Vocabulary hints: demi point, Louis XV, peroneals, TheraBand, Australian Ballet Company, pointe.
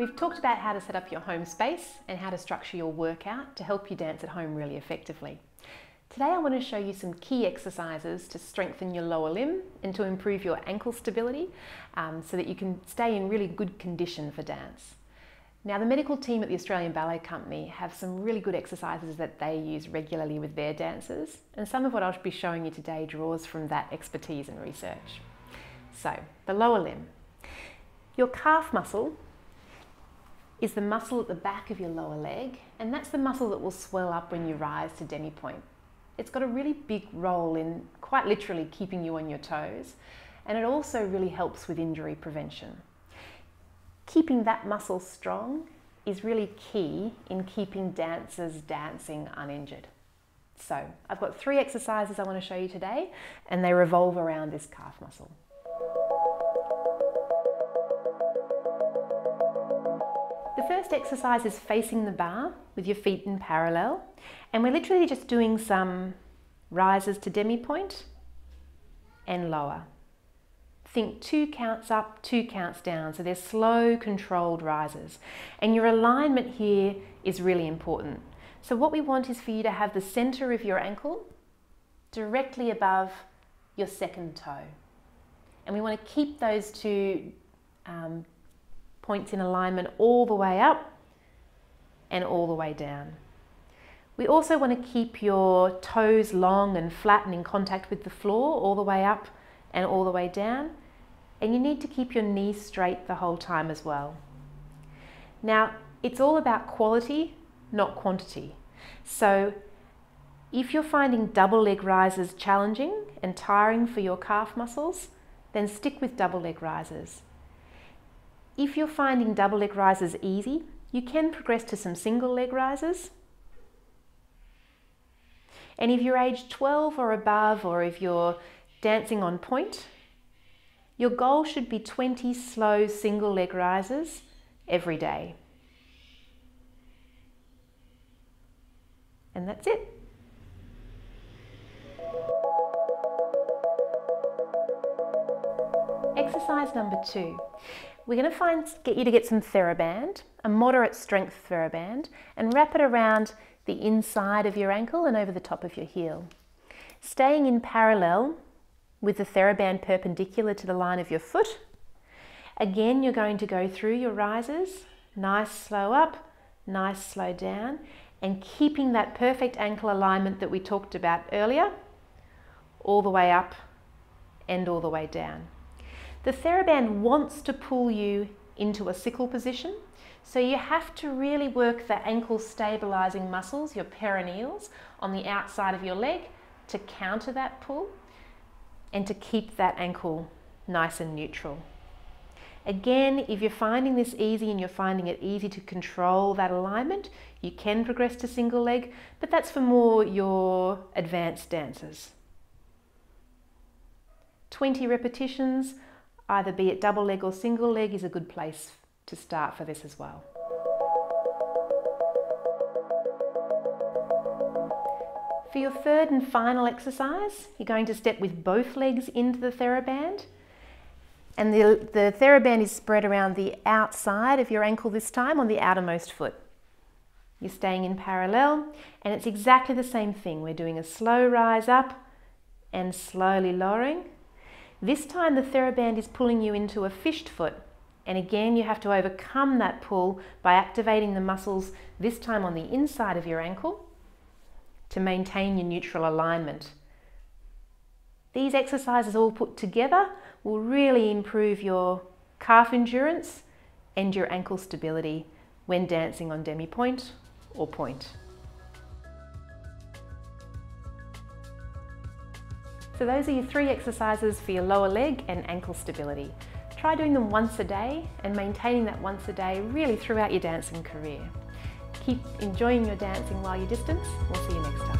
We've talked about how to set up your home space and how to structure your workout to help you dance at home really effectively. Today I want to show you some key exercises to strengthen your lower limb and to improve your ankle stability so that you can stay in really good condition for dance. Now, the medical team at the Australian Ballet Company have some really good exercises that they use regularly with their dancers, and some of what I'll be showing you today draws from that expertise and research. So, the lower limb. Your calf muscle is the muscle at the back of your lower leg, and that's the muscle that will swell up when you rise to demi point. It's got a really big role in quite literally keeping you on your toes, and it also really helps with injury prevention. Keeping that muscle strong is really key in keeping dancers dancing uninjured. So I've got three exercises I want to show you today, and they revolve around this calf muscle. The first exercise is facing the bar with your feet in parallel, and we're literally just doing some rises to demi point and lower. Think 2 counts up, 2 counts down, so they're slow, controlled rises. And your alignment here is really important. So what we want is for you to have the center of your ankle directly above your second toe. And we want to keep those two points in alignment all the way up and all the way down. We also want to keep your toes long and flat and in contact with the floor all the way up and all the way down, and you need to keep your knees straight the whole time as well. Now, it's all about quality, not quantity. So if you're finding double leg rises challenging and tiring for your calf muscles, then stick with double leg rises. If you're finding double leg rises easy, you can progress to some single leg rises. And if you're age 12 or above, or if you're dancing on point, your goal should be 20 slow single leg rises every day. And that's it. Exercise number 2. We're going to get you to get some TheraBand, a moderate strength TheraBand, and wrap it around the inside of your ankle and over the top of your heel. Staying in parallel with the TheraBand perpendicular to the line of your foot. Again, you're going to go through your rises, nice slow up, nice slow down, and keeping that perfect ankle alignment that we talked about earlier, all the way up and all the way down. The TheraBand wants to pull you into a sickle position, so you have to really work the ankle stabilizing muscles, your peroneals, on the outside of your leg to counter that pull and to keep that ankle nice and neutral. Again, if you're finding this easy and you're finding it easy to control that alignment, you can progress to single leg, but that's for more your advanced dancers. 20 repetitions, either be it double leg or single leg, is a good place to start for this as well. For your third and final exercise, you're going to step with both legs into the TheraBand. And the TheraBand is spread around the outside of your ankle this time on the outermost foot. You're staying in parallel, and it's exactly the same thing. We're doing a slow rise up and slowly lowering. This time the TheraBand is pulling you into a fished foot. And again, you have to overcome that pull by activating the muscles, this time on the inside of your ankle, to maintain your neutral alignment. These exercises all put together will really improve your calf endurance and your ankle stability when dancing on demi point or point. So those are your 3 exercises for your lower leg and ankle stability. Try doing them once a day and maintaining that once a day really throughout your dancing career. Keep enjoying your dancing while you distance. We'll see you next time.